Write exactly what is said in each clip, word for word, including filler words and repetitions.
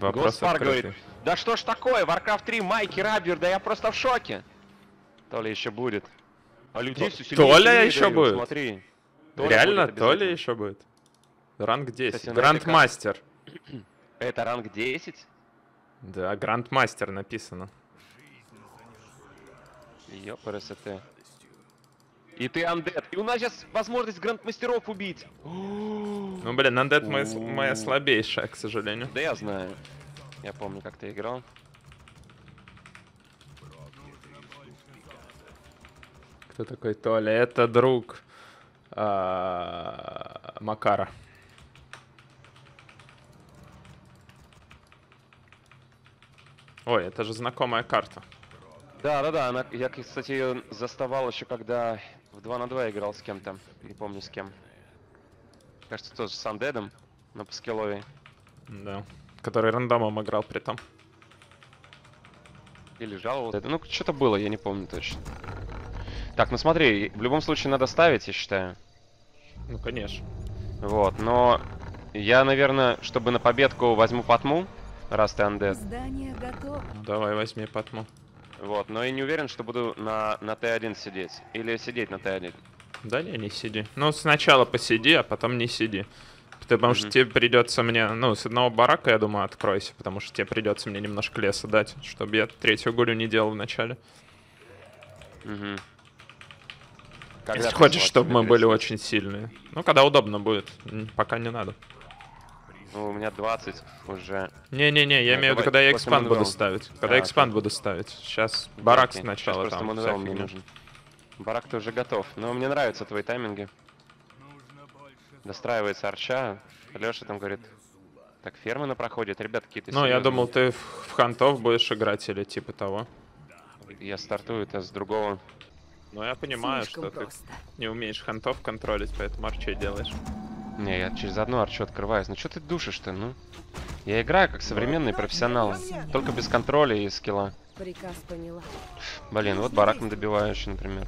Госпар говорит, да что ж такое, Warcraft три, Майк Рабер, да я просто в шоке. Толя еще будет. А людей все сильнее. Толя еще будет? Смотри. Реально, Толя еще будет? Ранг десять. Грандмастер. Это ранг десять? Да, Грандмастер написано. Ёпрст. И ты андед. И у нас сейчас возможность грандмастеров убить. Ну, блин, андед моя слабейшая, к сожалению. Да я знаю. Я помню, как ты играл. Кто такой Толя? Это друг Макара. Ой, это же знакомая карта. Да, да, да. Она, я, кстати, ее заставал еще, когда в два на два играл с кем-то. Не помню с кем. Кажется, тоже с андедом на паскилове. Да. Который рандомом играл при том. Или жаловался. Ну, что-то было, я не помню точно. Так, ну смотри, в любом случае надо ставить, я считаю. Ну, конечно. Вот, но я, наверное, чтобы на победку возьму потму. Раз ты андед. Здание готово. Давай, возьми потму. Вот, но я не уверен, что буду на, на тэ один сидеть. Или сидеть на тэ один. Да не, не сиди. Ну, сначала посиди, а потом не сиди. Потому mm-hmm. что тебе придется мне... Ну, с одного барака, я думаю, откройся. Потому что тебе придется мне немножко леса дать. Чтобы я третью гулю не делал вначале. Mm-hmm. Если хочешь, чтобы мы были очень сильные. Ну, когда удобно будет. Пока не надо. Ну, у меня двадцать уже. Не-не-не, я имею в виду, когда я экспанд буду ставить. Когда экспанд буду ставить. Сейчас барак сначала там. Барак ты уже готов. Но мне нравятся твои тайминги. Достраивается арча. Лёша там говорит, так фермы проходит. Ребят, какие-то... Ну, я думал, ты в хантов будешь играть или типа того. Я стартую, это с другого. Ну, я понимаю, что ты не умеешь хантов контролить, поэтому арчей делаешь. Не, я через одну арчу открываюсь. Ну что ты душишь-то, ну? Я играю как современный профессионал. Только без контроля и скилла. Приказ поняла. Блин, вот бараком добиваешь, например.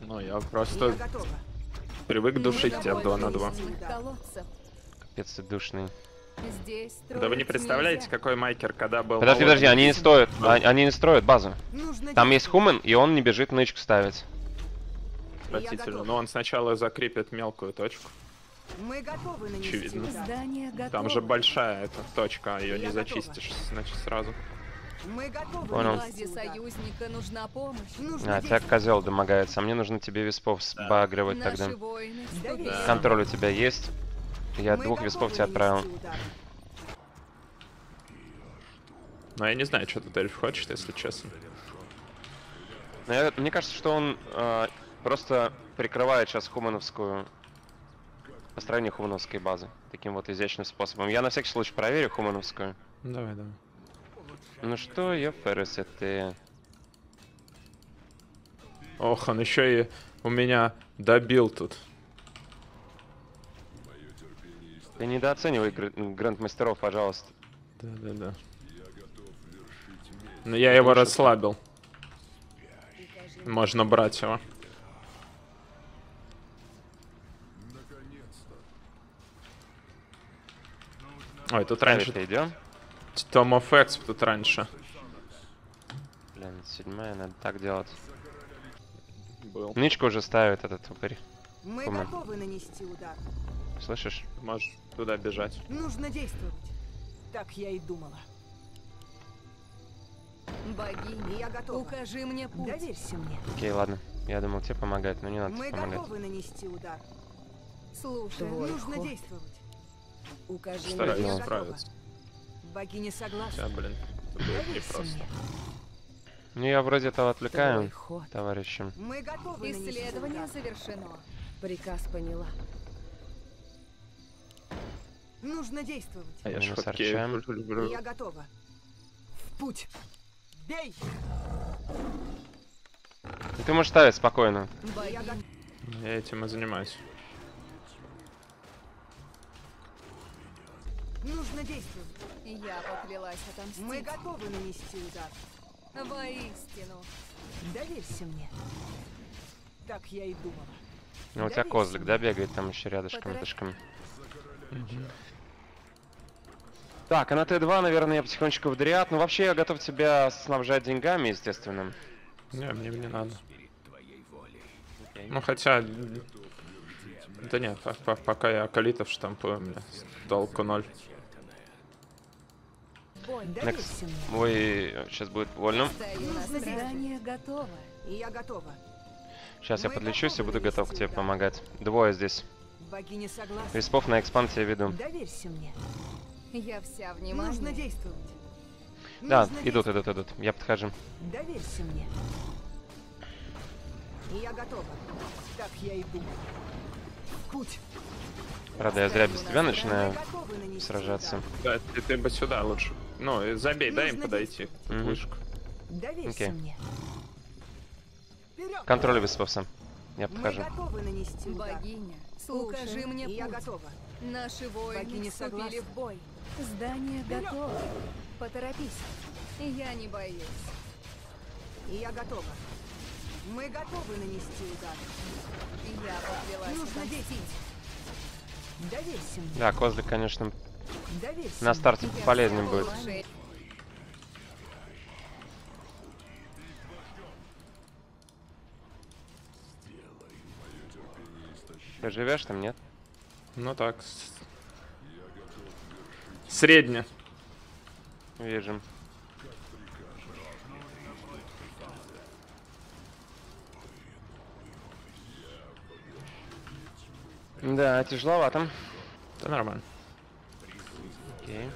Ну, я просто привык душить тебя два на два. Капец ты душный. Да вы не представляете, какой майкер, когда был... Подожди, подожди, они не строят, они не строят базу. Там есть хумен, и он не бежит нычку ставить. Но он сначала закрепит мелкую точку. Мы готовы. Очевидно. Готовы. Там же большая эта точка, ее не готова. Зачистишь, значит, сразу. Мы готовы. Понял. Союзника нужна помощь. Нужно а, тебя козел домогается, а мне нужно тебе веспов сбагривать, да. Тогда. Да. Контроль у тебя есть. Я Мы двух веспов тебя отправил. Но я не знаю, что ты эльф хочешь, если честно. Я, мне кажется, что он... Э, Просто прикрывает сейчас хумановскую, построение хумановской базы. Таким вот изящным способом. Я на всякий случай проверю хумановскую. Давай, давай. Ну что, я феррис, ты... Ох, он еще и у меня добил тут. Ты недооценивай грандмастеров, пожалуйста. Да, да, да. Но я его расслабил. Можно брать его. Ой, тут раньше... Идем? Tom of Exp тут раньше. Блин, седьмая, надо так делать. Был. Нычку уже ставит этот упырь. Мы Куман. Готовы нанести удар. Слышишь? Можешь туда бежать. Нужно действовать. Так я и думала. Богиня, я готова. Укажи мне путь. Доверься мне. Окей, ладно. Я думал тебе помогать, но не надо Мы помогать. Мы готовы нанести удар. Слушай, Твой нужно ход. действовать. Укажи мне справиться. Богиня согласна. Да, блин, это будет непросто. Ну я вроде того отвлекаю, товарищи. Мы готовы. Исследование завершено. Приказ поняла. Нужно действовать. А я же сорчаем. Я готова. В путь. Бей. И ты можешь ставить спокойно. Богиня. Я этим и занимаюсь. Нужно действовать. Я поклялась отомстить. Мы готовы нанести удар. Воистину. Доверься мне. Так я и думала. Ну, у тебя козлик, да, бегает там еще рядышком. Угу. Так, а на Т два, наверное, я потихонечку в дриад. Ну, вообще, я готов тебя снабжать деньгами, естественно. Не, мне не надо. Ну, хотя... Да нет, пока я акалитов штампую, у меня толку ноль. Next. Ой, сейчас будет больно. Сейчас я подлечусь и буду готов к тебе помогать. Двое здесь. Виспов на экспансии веду. Я вся внимание. Нужно действовать. Да, нужно идут, действовать. идут, идут. Я подхожу. Доверься мне. Я готова. Так я иду. В путь. Рада, я зря без тебя начинаю сражаться. Да, ты, ты бы сюда лучше. Ну, забей, нужно дай им подойти. Вышку. Доверься мне. Контроль висповса. Я подхожу. Богиня, укажи мне путь. Я готова. Наши воины вступили в бой. Здание готово. Поторопись. Я не боюсь. Я готова. Мы готовы нанести удар. Я поплелась. Нужно детить. Доверься мне. Да, козлик, конечно, доверься. На старте полезнее будет. Ты живешь там, нет? Ну так. Средне. Вижу. Да, тяжеловато. Да нормально. Окей.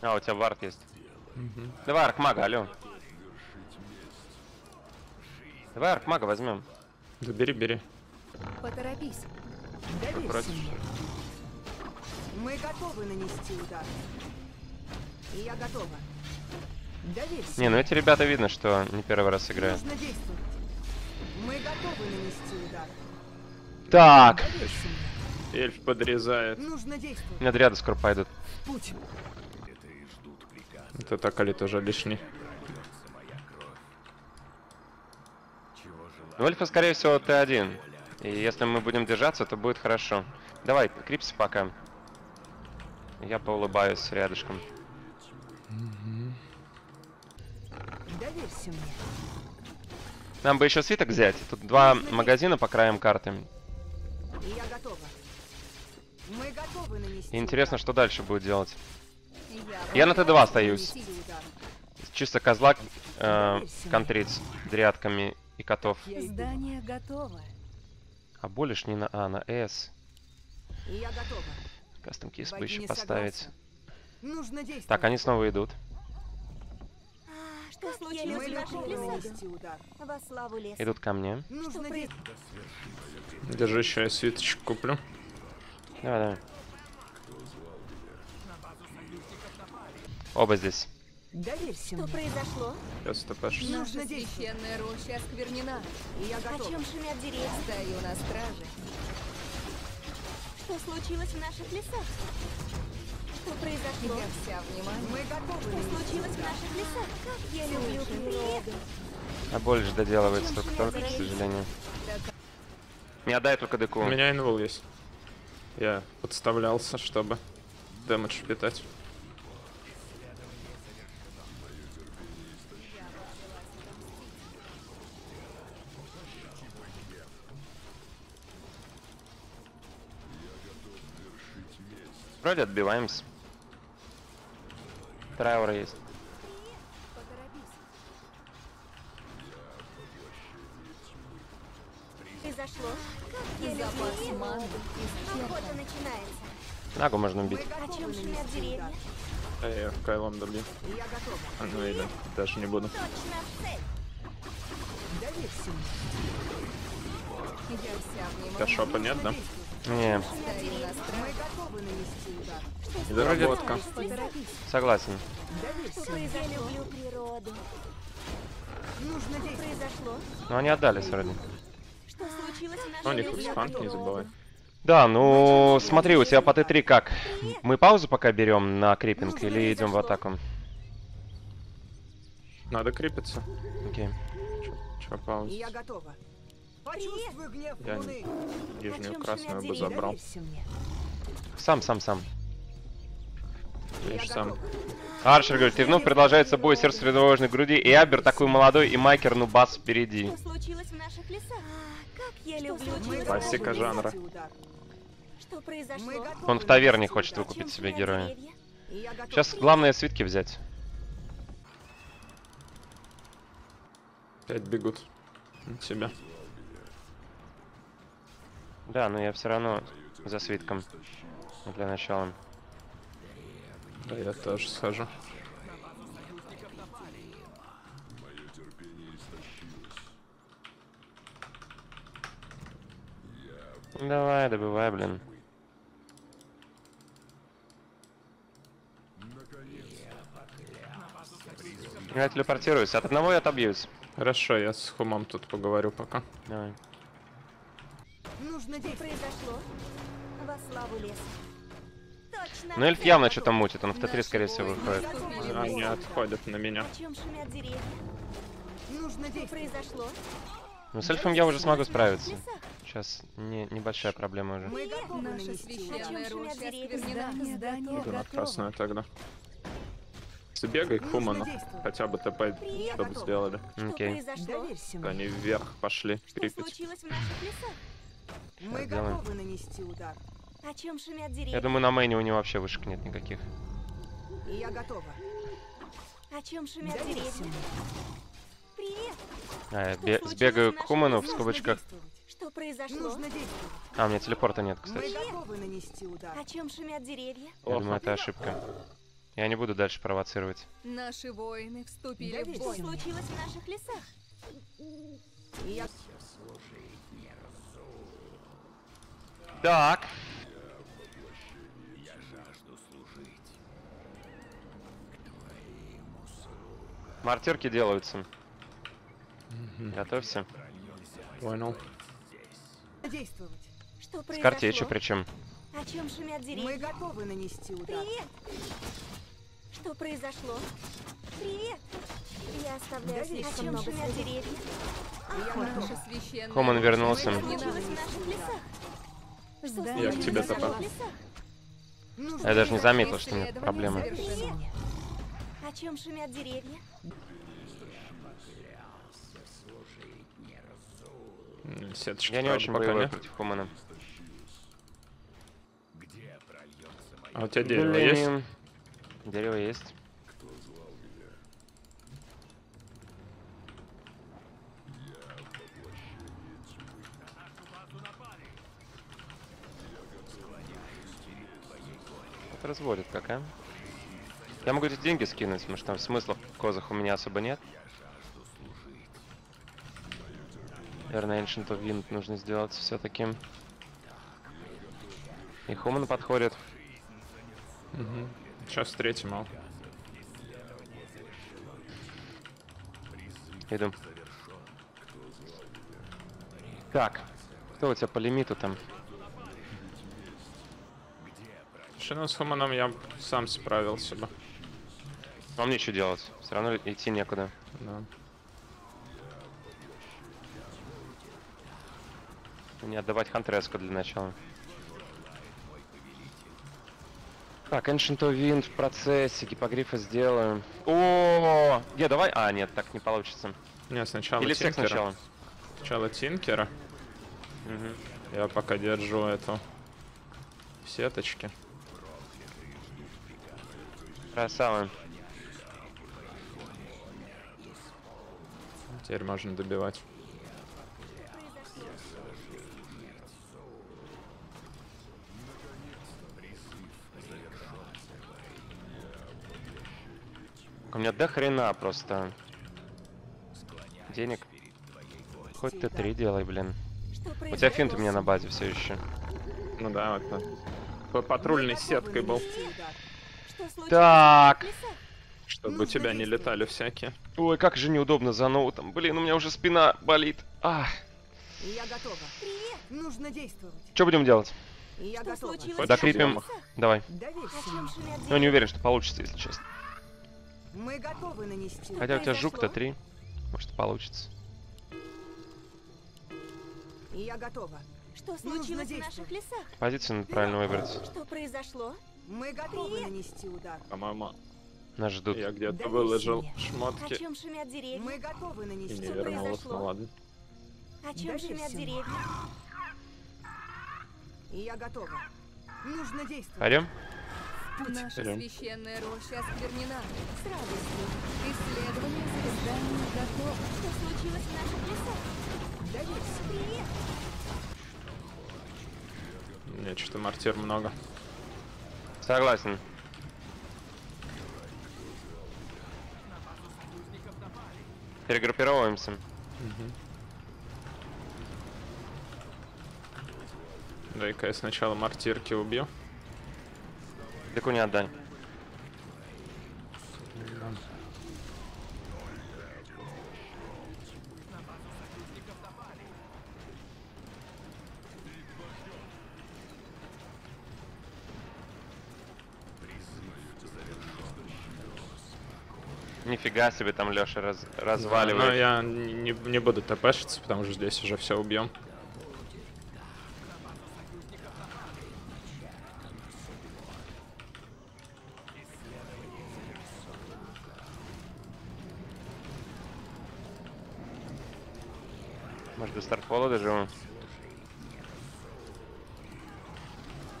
А, у тебя вард есть. Угу. Давай аркмага, алло. Давай аркмага возьмем. Да бери, бери. Поторопись. Доверься мне. Мы готовы нанести удар. Я готова. Доверься. Не, ну эти ребята видно, что не первый раз играют. Нужно действовать. Мы готовы нанести удар. Так. Эльф подрезает. Нужно действовать. Над ряда скоро пойдут. Путь. Это так или тоже лишний. Ну, эльфа, скорее всего, Т один. И если мы будем держаться, то будет хорошо. Давай, крипси пока. Я поулыбаюсь рядышком. Доверься мне. Нам бы еще свиток взять. Тут два магазина по краям карты. Я готова. Мы готовы нанести. Интересно, что дальше будет делать. Я на Т два остаюсь. Чисто козлак э, контрить дрядками и котов. Здание готово. А больше не на А, на С. Я готова. Кастом кейс бы еще поставить. Нужно действовать. Так, они снова идут. А, что случилось? Идут ко мне. Нужно действовать. Держи, еще я свиточек куплю. Давай, давай. Оба здесь. Доверься. Что произошло? Сейчас стопашь. Наша священная роща осквернена. Я готов. О чем шумят деревья? Стою на страже. Что случилось в наших лесах? Что произошло? Я вся внимание. Мы готовы. Что случилось в наших лесах? Как я люблю природу. А больше доделывается только только, к сожалению. Не отдай только деку. У меня инвол есть. Я подставлялся, чтобы дэмэдж впитать. Вроде отбиваемся. Траур есть. Произошло. Нагу можно убить. А я в кайлом добью. А ну или даже не буду. Кашопа нет, да? Не. Доработка. Согласен. Но они отдались вроде. У них экспант, не забывай. Да, ну смотри, у тебя по Т три как? Мы паузу пока берем на крипинг или идем в атаку? Надо крепиться. Окей. Че, пауза? Я готова. Почувствую гнев луны. Я нижнюю красную бы забрал. Сам, сам, сам. сам. Аршер говорит, и вновь продолжается бой сердце средовожной груди, и Абер такой молодой, и Майкер нубас впереди. Что случилось в наших лесах? Как я люблю. Классика жанра. Что произошло? Он в таверне хочет выкупить себе героя. Сейчас главное свитки взять. Опять бегут. Себя. Да, но я все равно за свитком. Для начала. Да, я тоже схожу. Давай, добывай, блин. Я телепортируюсь. От одного я отобьюсь. Хорошо, я с Хумом тут поговорю пока. Давай. Нужно, где произошло. Во славу леса. Ну, эльф явно что-то мутит, он в тэ три, скорее всего, выходит. Они отходят на меня. Ну, с эльфом я уже смогу справиться. Сейчас не, небольшая проблема уже. Иду на красную тогда. Сбегай к Хуману, хотя бы ТП, чтобы сделали. Окей. Они вверх пошли, крепить. Мы готовы нанести удар. О чем шумят деревья? Я думаю, на мейне у него вообще вышек нет никаких. Я готова. О чем шумят деревья? Привет. А, я бе сбегаю к Хуману в скобочках. Что произошло? А, у меня телепорта нет, кстати. О чем шумят деревья? Я думаю, это ошибка. Я не буду дальше провоцировать. Наши воины вступили в бой. Что случилось в наших лесах? Я... Так. Мартирки делаются. Mm-hmm. Готовься. Понял. С картечью причем. О чем шумят деревья? Мы готовы нанести удар. Привет. Что произошло? Привет. Я оставляю здесь да, много шумят деревья. А, Хоман вернулся. Да, я к тебе запал. Я даже не заметил, что нет проблемы. О чем шумят деревья? Сеточки, я не очень боюсь против Хумана. А у тебя дерево Блин. есть? Дерево есть. Это разводит как, а? Я могу эти деньги скинуть, потому что там смысла в козах у меня особо нет. Наверное, Ancient of Wind нужно сделать все-таки. И Хуман подходит. Угу. Сейчас встретим, Ал. Иду. Так, кто у тебя по лимиту там? Шину с Хуманом я сам справился бы. Вам нечего делать, все равно идти некуда. Да. Мне отдавать Хантреску для начала. Так, Ancient of Wind в процессе, гипогрифа сделаем. О, где давай? А, нет, так не получится. Нет, сначала Или всех сначала. Сначала Тинкера. Угу. Я пока держу эту сеточки. Красава. Теперь можно добивать. У меня до хрена просто денег. Хоть ты три делай, блин. У тебя финт у меня на базе все еще. Ну да, вот по патрульной сеткой был. Так. Чтобы у тебя не летали всякие. Ой, как же неудобно за ноутом. Блин, у меня уже спина болит. Ах. Я готова. Нужно действовать. Что будем делать? Я готова. Докрепим их. Давай. Ну, не уверен, что получится, если честно. Мы готовы нанести. Хотя у тебя жук-то три. Может, получится. И я готова. Что случилось в наших лесах? Позицию правильно выбрать. Что произошло? Мы готовы нанести удар. А мама. Нас ждут. Я где-то выложил шмотки. О чем шумят деревья? Мы готовы нанести удар. Что произошло? Ладно. О чем шумят деревья? И я готова. Нужно действовать. Пойдем. Наша священная роща осквернена. С радостью. Исследование создания готово. Что случилось в наших лесах? Да есть. Нет, что-то мортир много. Согласен. Перегруппировываемся. Угу. Дай-ка я сначала мортирки убью. Деку не отдай. Нифига себе там Лёша раз, разваливает. Да, но я не, не буду тпшиться, потому что здесь уже все убьем. Может, до Старфола доживу?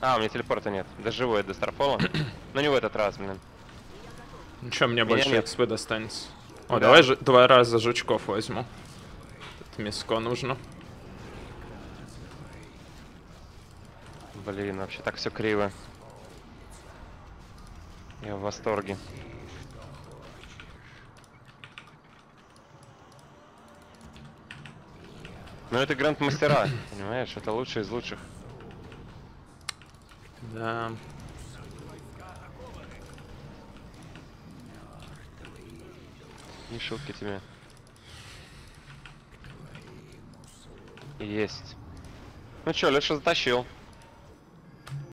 А, у меня телепорта нет. Доживу я до Старфола. Но не в этот раз, блин. Ну чё, мне меня больше нет. икс пэ достанется. О, да. Давай же два раза жучков возьму. Тут мяско нужно. Блин, вообще так все криво. Я в восторге. Но это гранд-мастера, понимаешь? Это лучшие из лучших. Да. Не шутки тебе. Есть. Ну чё, Леша затащил.